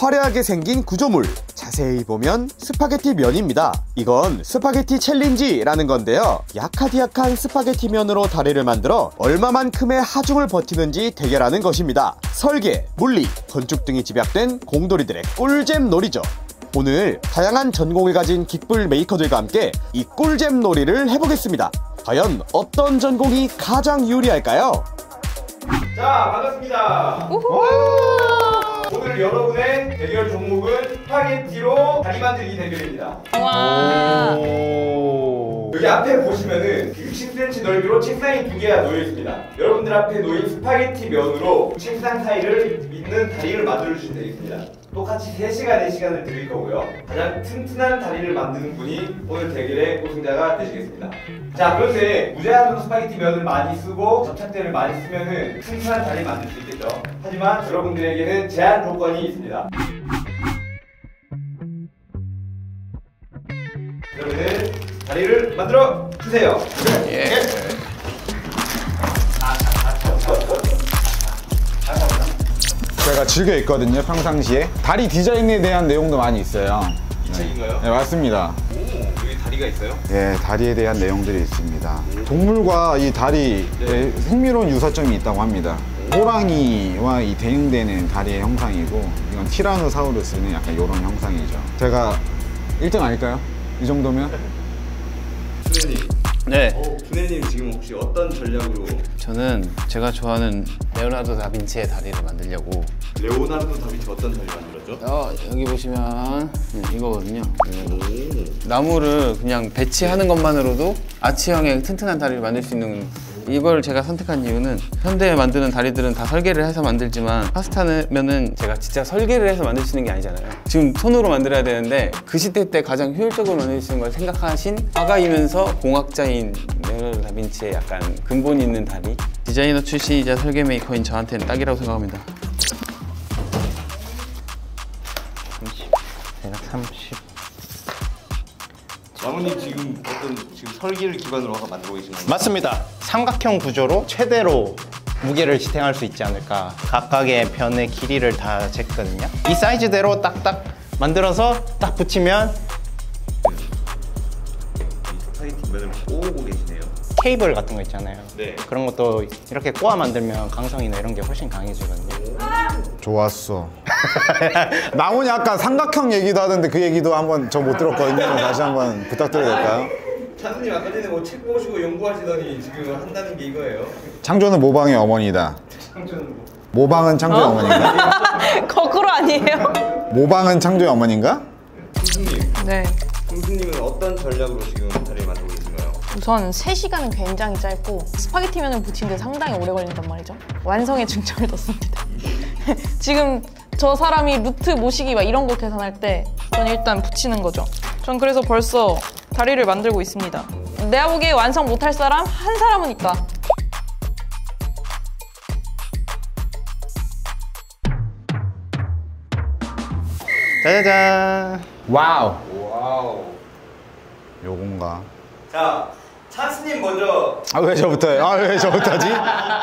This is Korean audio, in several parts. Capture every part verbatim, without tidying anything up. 화려하게 생긴 구조물, 자세히 보면 스파게티 면입니다. 이건 스파게티 챌린지라는 건데요, 약하디약한 스파게티 면으로 다리를 만들어 얼마만큼의 하중을 버티는지 대결하는 것입니다. 설계, 물리, 건축 등이 집약된 공돌이들의 꿀잼 놀이죠. 오늘 다양한 전공을 가진 긱블 메이커들과 함께 이 꿀잼 놀이를 해보겠습니다. 과연 어떤 전공이 가장 유리할까요? 자, 반갑습니다. 오늘 여러분의 대결 종목은 스파게티로 다리 만들기 대결입니다. 와, 여기 앞에 보시면은 육십 센티미터 넓이로 책상이 두 개가 놓여 있습니다. 여러분들 앞에 놓인 스파게티 면으로 책상 사이를 있는 다리를 만들어 주시면 되겠습니다. 똑같이 세 시간의 시간을 드릴 거고요. 가장 튼튼한 다리를 만드는 분이 오늘 대결의 우승자가 되시겠습니다. 자, 그런데 무제한으로 스파게티 면을 많이 쓰고 접착제를 많이 쓰면은 튼튼한 다리 만들 수 있겠죠. 하지만 여러분들에게는 제한 조건이 있습니다. 그러면은 다리를 만들어 주세요. 예. 예. 제가 즐겨 읽거든요, 평상시에. 다리 디자인에 대한 내용도 많이 있어요. 이 책인가요? 네, 맞습니다. 오, 여기 다리가 있어요? 예, 다리에 대한 내용들이 있습니다. 음. 동물과 이 다리에 네. 흥미로운 유사점이 있다고 합니다. 음. 호랑이와 이 대응되는 다리의 형상이고, 이건 티라노사우루스는 약간 이런 형상이죠. 제가 일 등 아닐까요? 이 정도면? 수현이. 네. 오, 분해님 지금 혹시 어떤 전략으로? 저는 제가 좋아하는 레오나르도 다빈치의 다리를 만들려고. 레오나르도 다빈치 어떤 다리 만들었죠? 어, 여기 보시면 이거거든요. 오. 나무를 그냥 배치하는 것만으로도 아치형의 튼튼한 다리를 만들 수 있는. 이걸 제가 선택한 이유는 현대에 만드는 다리들은 다 설계를 해서 만들지만 파스타면은 제가 진짜 설계를 해서 만들 수 있는 게 아니잖아요. 지금 손으로 만들어야 되는데 그 시대 때 가장 효율적으로 만들 수 있는 걸 생각하신 화가이면서 공학자인 레오나르도 다빈치의 약간 근본이 있는 다리. 디자이너 출신이자 설계 메이커인 저한테는 딱이라고 생각합니다. 삼십, 대략 삼십. 마무님 지금 어떤 지금 설계를 기반으로 아까 만들고 계신 건가요? 맞습니다. 삼각형 구조로 최대로 무게를 지탱할 수 있지 않을까. 각각의 변의 길이를 다 쟀거든요. 이 사이즈대로 딱딱 만들어서 딱 붙이면. 스파게티 면을 꼬고 계시네요. 케이블 같은 거 있잖아요. 네. 그런 것도 이렇게 꼬아 만들면 강성이나 이런 게 훨씬 강해지거든요. 좋았어. 나훈이 아까 삼각형 얘기도 하던데 그 얘기도 한번 저 못 들었거든요. 다시 한번 부탁드려도 될까요? 찬스님 아까 전에 뭐 책 보시고 연구하시더니 지금 한다는 게 이거예요. 창조는 모방의 어머니다. 창조는 모방은 창조의 어? 어머니인가? 거꾸로 아니에요? 모방은 창조의 어머니인가? 홍수님. 네. 홍수님은 어떤 전략으로 지금 다리를 만들고 계신가요? 우선 세 시간은 굉장히 짧고 스파게티 면을 붙이는데 상당히 오래 걸린단 말이죠. 완성에 중점을 뒀습니다. 지금 저 사람이 루트 모시기 막 이런 거 계산할 때 저는 일단 붙이는 거죠. 전 그래서 벌써 다리를 만들고 있습니다. 내가 보기에 완성 못할 사람 한 사람은 있다. 짜자잔. 와우. 와우. 요건가? 자, 찬스님 먼저. 아, 왜 저부터요? 아, 왜 저부터지?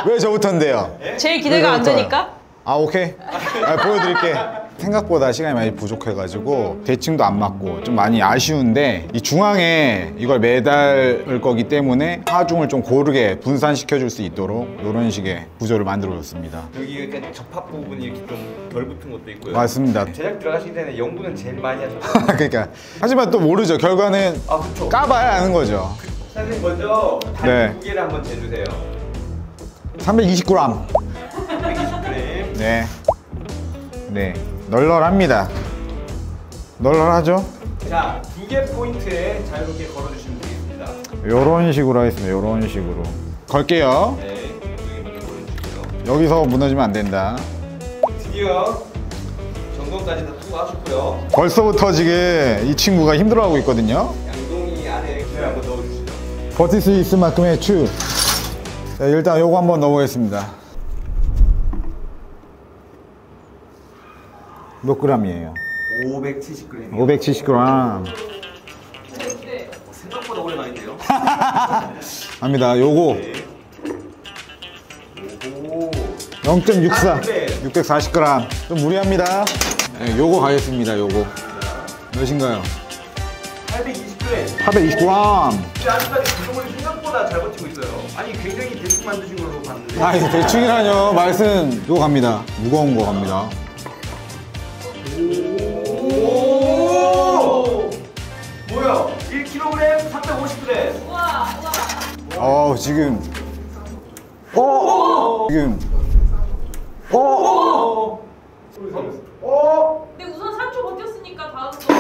왜 저부터인데요? 예? 제일 기대가 안 되니까? 아, 오케이. 아, 보여드릴게. 생각보다 시간이 많이 부족해가지고 대칭도 안 맞고 좀 많이 아쉬운데, 이 중앙에 이걸 매달을 거기 때문에 하중을 좀 고르게 분산시켜 줄 수 있도록 이런 식의 구조를 만들어줬습니다. 여기 약간 접합 부분이 이렇게 좀 덜 붙은 것도 있고요. 맞습니다. 제작 들어가시기 전에 연구는 제일 많이 하셨어요. 그러니까. 하지만 또 모르죠. 결과는 아, 그쵸. 까봐야 아는 거죠. 선생님 먼저 다리 네. 두 개를 한번 재주세요. 삼백이십 그램. 네, 네, 널널합니다. 널널하죠? 자, 두 개 포인트에 자유롭게 걸어주시면 되겠습니다. 요런 식으로 하겠습니다. 요런 식으로 걸게요. 네, 여기서 무너지면 안 된다. 드디어 전공까지 다 통과하셨고요. 벌써부터 지금 이 친구가 힘들어하고 있거든요. 양동이 안에 큐 한번 넣어주시죠. 버틸 수 있을 만큼의 큐. 자, 일단 요거 한번 넣어보겠습니다. 몇 그램이에요? 오백칠십 그램. 오백칠십 그램. 생각보다 오래 가는데요? 갑니다. 요거. 영 점 육사. 육백사십 그램. 좀 무리합니다. 네, 요거 가겠습니다. 요거 몇인가요? 팔백이십 그램. 팔백이십 그램. 근데 아직까지 구성을 생각보다 잘 버티고 있어요. 아니 굉장히 대충 만드신 걸로 봤는데. 아니 대충이라뇨. 말씀 요거 갑니다. 무거운 거 갑니다. 오, 뭐야? 일 킬로그램 삼백오십 그램. 우와, 우와. 아 지금. 오, 지금. 오. 오. 근데 우선 삼 초 버텼으니까 다음 거.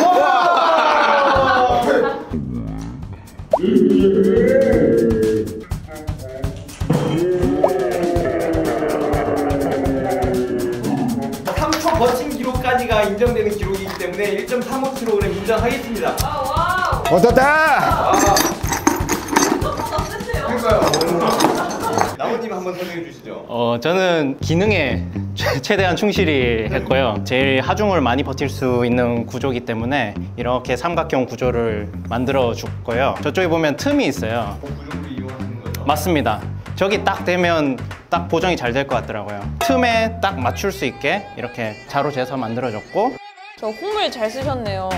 인정되는 기록이기 때문에 일 점 삼오 킬로그램 인정하겠습니다. 아, 와우. 어떻다. 그러니까요. 나머님 한번 설명해 주시죠. 어, 저는 기능에 최대한 충실히 했고요. 제일 하중을 많이 버틸 수 있는 구조이기 때문에 이렇게 삼각형 구조를 만들어 줬고요. 저쪽에 보면 틈이 있어요. 그 구조를 이용하는 거죠? 맞습니다. 저기 딱 되면 딱 보정이 잘 될 것 같더라고요. 틈에 딱 맞출 수 있게 이렇게 자로 재서 만들어졌고. 저 콩물 잘 쓰셨네요.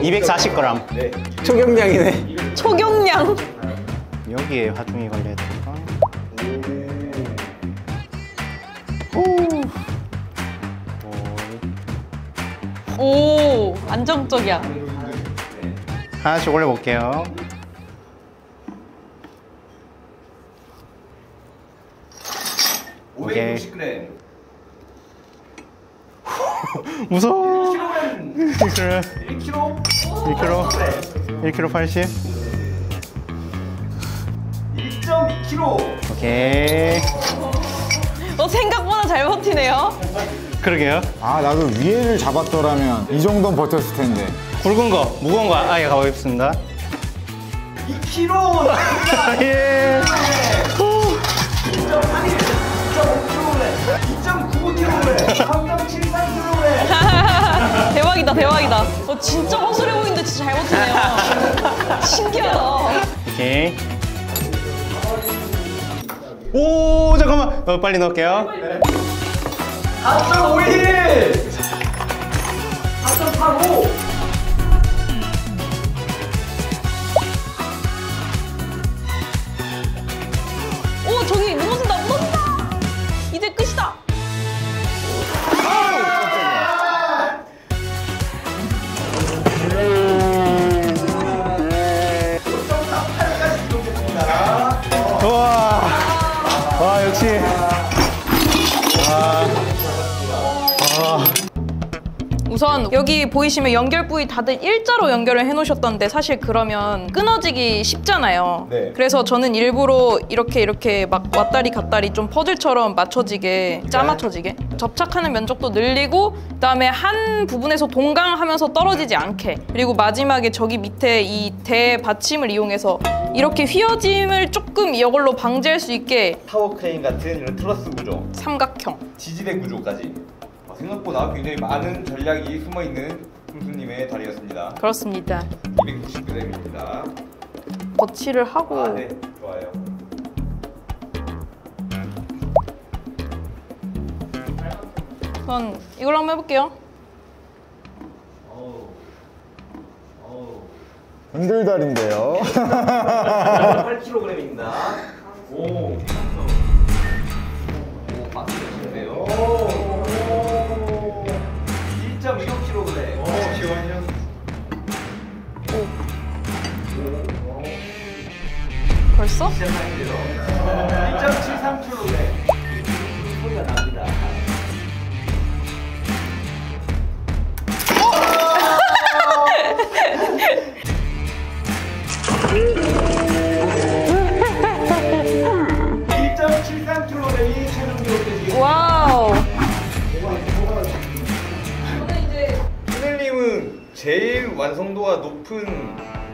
이백사십 그램. 네. 초경량이네. 초경량. 여기에 하중이 걸려야 되니까. 오. 오, 안정적이야. 하나씩 올려볼게요. 오백육십 그램. 무서워. 일 킬로그램. 일 킬로그램. 일 킬로그램. 일 킬로그램 팔십. 일 점 이 킬로그램. 오케이. 어, 생각보다 잘 버티네요. 그러게요. 아, 나도 위에를 잡았더라면 이 정도는 버텼을 텐데. 굵은 거, 무거운 거 아예 가보겠습니다. 이 킬로그램! 예! 이 점 삼 킬로그램! 이 점 구 킬로그램! 삼 점 칠삼 킬로그램! 대박이다, 대박이다. 어, 진짜 허술해 보이는데 진짜 잘 버티네요. 신기하다. 오케이. 오, 잠깐만! 어, 빨리 넣을게요. 사 점 오일! 사 점 팔오! 저기 무너진다, 무너진다! 이제 끝이다! 오 점 사팔까지 이동됐습니다. 우와! 와, 역시. 와. 와. 우선 여기 보이시면 연결 부위 다들 일자로 연결을 해놓으셨던데 사실 그러면 끊어지기 쉽잖아요. 네. 그래서 저는 일부러 이렇게 이렇게 막 왔다리 갔다리 좀 퍼즐처럼 맞춰지게, 짜맞춰지게 접착하는 면적도 늘리고 그다음에 한 부분에서 동강하면서 떨어지지 않게, 그리고 마지막에 저기 밑에 이 대받침을 이용해서 이렇게 휘어짐을 조금 이걸로 방지할 수 있게 타워크레인 같은 이런 트러스 구조, 삼각형, 지지대 구조까지 생각보다 굉장히 많은 전략이 숨어있는 군수님의 다리였습니다. 그렇습니다. 이백구십 그램입니다. 거치를 하고. 아, 네, 좋아요. 우선 이걸로 한번 해볼게요. 어우. 어우. 흔들다리인데요. 팔 킬로그램입니다. 오. 오, 맞으시네요. 오. 이 점 이오 킬로그램. 오, 시원해요. 오. 벌써? 이 점 칠삼 킬로그램. 소리가 납니다. 일 점 칠삼 킬로그램이 최종 기록되시겠습니다. 와우. 제일 완성도가 높은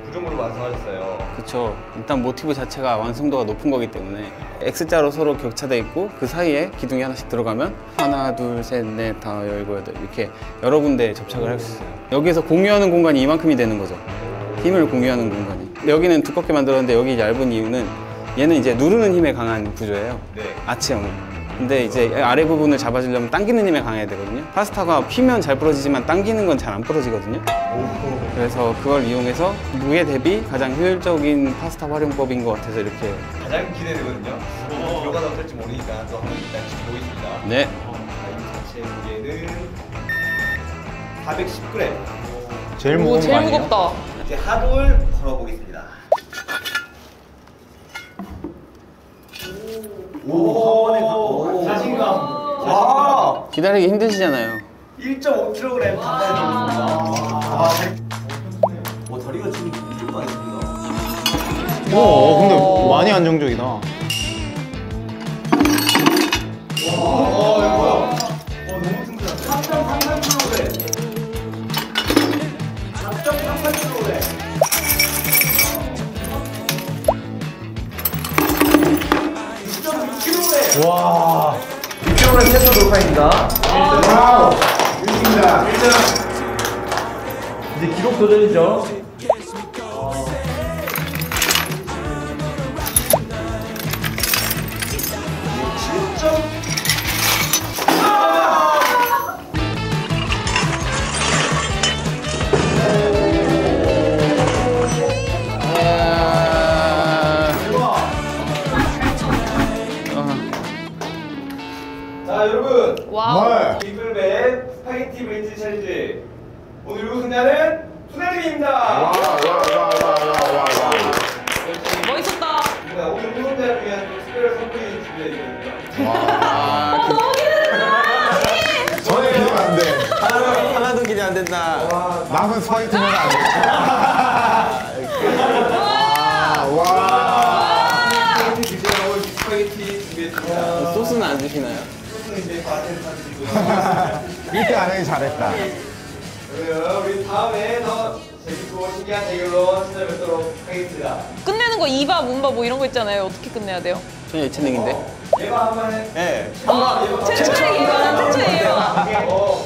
구조물을 완성하셨어요. 그쵸. 일단 모티브 자체가 완성도가 높은 거기 때문에 X자로 서로 격차돼 있고 그 사이에 기둥이 하나씩 들어가면 하나, 둘, 셋, 넷, 다, 열, 여덟 이렇게 여러 군데 접착을 할 수 있어요. 여기에서 공유하는 공간이 이만큼이 되는 거죠. 힘을 공유하는 공간이. 여기는 두껍게 만들었는데 여기 얇은 이유는 얘는 이제 누르는 힘에 강한 구조예요. 네. 아치형은. 근데 이제 아래 부분을 잡아주려면 당기는 힘에 강해야 되거든요. 파스타가 휘면 잘 부러지지만 당기는 건 잘 안 부러지거든요. 그래서 그걸 이용해서 무게 대비 가장 효율적인 파스타 활용법인 것 같아서 이렇게 가장 기대되거든요. 요가가 어떨지 모르니까 또 한번 일단 보겠습니다. 네. 자체 무게는 사백십 그램. 제일 무거운 거 제일 아니에요? 무겁다. 이제 하부를 걸어보겠습니다. 오, 한 번에 갖고 자신감. 와, 기다리기 힘드시잖아요. 일 점 오 킬로그램 감사해드립니다. 와, 다리가 지금 힘들 거 아닙니다. 와, 근데 많이 안정적이다. 와, 이거 뭐야? 와, 너무 튼튼한데? 삼 점 삼삼 킬로그램. 삼 점 삼삼 킬로그램. 와, 이 킬로그램 최소 돌파입니다. 와우, 일등입니다. 일 점. 이제 기록 도전이죠. 긱블 스파게티 브릿지 챌린지 오늘 우승자는 투나리입니다. 와, 와, 와, 와, 와, 와. 멋있었다. 그러니까 오늘 우승자를 위한 특별한 선물이 준비되어 있습니다. 너무 기대된다. 전혀 기대가 안 돼. 하나도, 하나도 기대 안 된다. 남은 스파게티는 안 돼. 와, 와. 스파게티 준비했습니다. 소스는 안 드시나요? 이렇게 안 하기 잘했다. 그래요, 우리 다음에 더 재밌고 신기한 대결로 찾아뵙도록 하겠습니다. 끝내는 거 이바, 문바 뭐 이런 거 있잖아요. 어떻게 끝내야 돼요? 저는 예체능인데. 예바 한 번 해. 네. 최초의 예바, 최초의 예바.